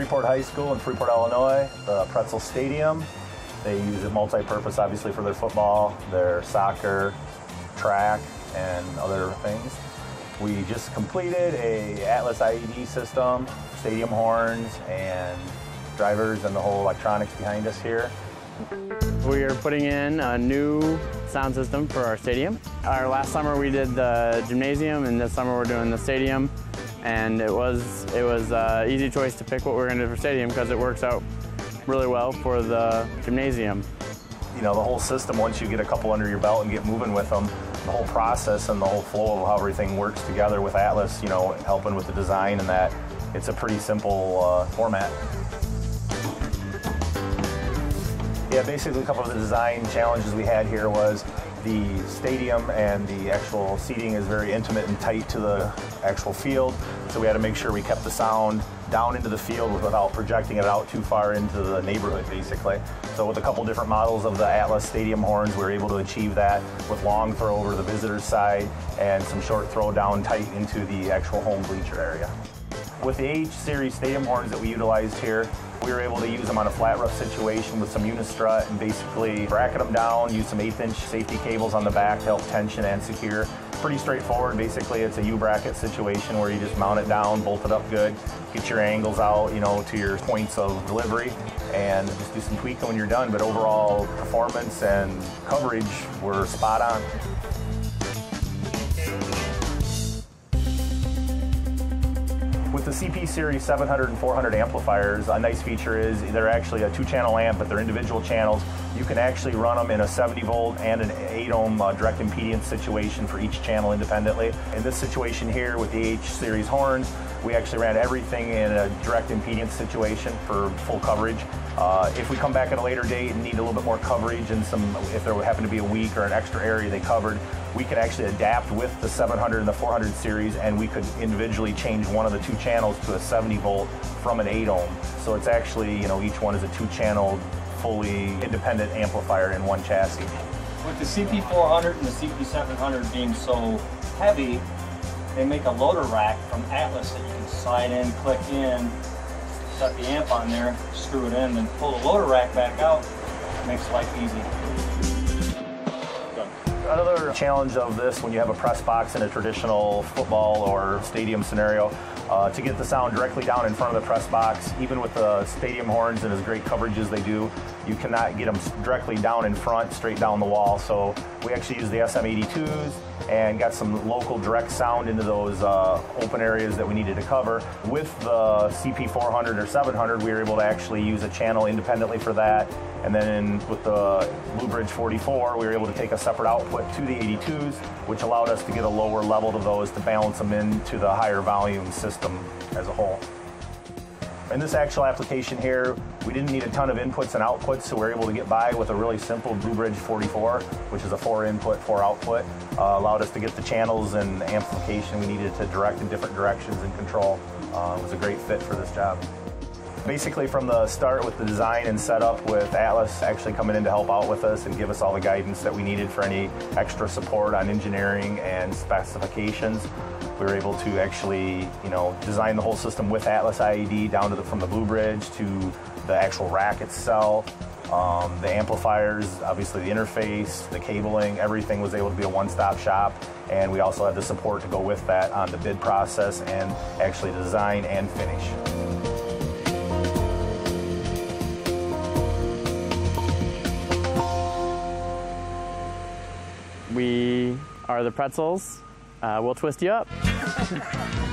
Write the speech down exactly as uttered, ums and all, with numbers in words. Freeport High School in Freeport, Illinois, the Pretzel Stadium. They use it multi-purpose, obviously, for their football, their soccer, track, and other things. We just completed a AtlasIED system, stadium horns, and drivers, and the whole electronics behind us here. We are putting in a new sound system for our stadium. Our last summer we did the gymnasium, and this summer we're doing the stadium. And it was it was an easy choice to pick what we're going to do for stadium because it works out really well for the gymnasium. You know, the whole system, once you get a couple under your belt and get moving with them, the whole process and the whole flow of how everything works together with Atlas, you know, helping with the design and that, it's a pretty simple uh, format. Yeah, basically a couple of the design challenges we had here was the stadium and the actual seating is very intimate and tight to the actual field, so we had to make sure we kept the sound down into the field without projecting it out too far into the neighborhood, basically. So with a couple different models of the Atlas stadium horns, we were able to achieve that with long throw over the visitor's side and some short throw down tight into the actual home bleacher area. With the H-Series stadium horns that we utilized here, we were able to use them on a flat rough situation with some Unistrut and basically bracket them down, use some eighth inch safety cables on the back to help tension and secure. Pretty straightforward. Basically, it's a U-bracket situation where you just mount it down, bolt it up good, get your angles out, you know, to your points of delivery, and just do some tweaking when you're done. But overall, performance and coverage were spot on. With the C P-Series seven hundred and four hundred amplifiers, a nice feature is they're actually a two-channel amp, but they're individual channels. You can actually run them in a seventy volt and an eight ohm uh, direct impedance situation for each channel independently. In this situation here with the H-Series horns, we actually ran everything in a direct impedance situation for full coverage. Uh, if we come back at a later date and need a little bit more coverage and some, if there happened to be a week or an extra area they covered, we could actually adapt with the seven hundred and the four hundred series, and we could individually change one of the two channels to a seventy volt from an eight ohm. So it's actually, you know, each one is a two-channel, fully independent amplifier in one chassis. With the C P four hundred and the C P seven hundred being so heavy, they make a loader rack from Atlas that you can slide in, click in, set the amp on there, screw it in, then pull the loader rack back out. It makes life easy. Another challenge of this, when you have a press box in a traditional football or stadium scenario, uh, to get the sound directly down in front of the press box, even with the stadium horns and as great coverage as they do, you cannot get them directly down in front, straight down the wall. So we actually use the S M eighty-twos and got some local direct sound into those uh, open areas that we needed to cover. With the C P four hundred or seven hundred, we were able to actually use a channel independently for that. And then with the BlueBridge forty-four, we were able to take a separate output to the eighty-twos, which allowed us to get a lower level to those to balance them into the higher volume system as a whole. In this actual application here, we didn't need a ton of inputs and outputs, so we were able to get by with a really simple BlueBridge forty-four, which is a four input, four output. Uh, allowed us to get the channels and amplification we needed to direct in different directions and control. Uh, it was a great fit for this job. Basically, from the start with the design and setup, with Atlas actually coming in to help out with us and give us all the guidance that we needed for any extra support on engineering and specifications, we were able to actually, you know, design the whole system with AtlasIED down to the, from the BlueBridge to the actual rack itself, um, the amplifiers, obviously the interface, the cabling, everything was able to be a one-stop shop. And we also had the support to go with that on the bid process and actually design and finish. We are the Pretzels. Uh, we'll twist you up.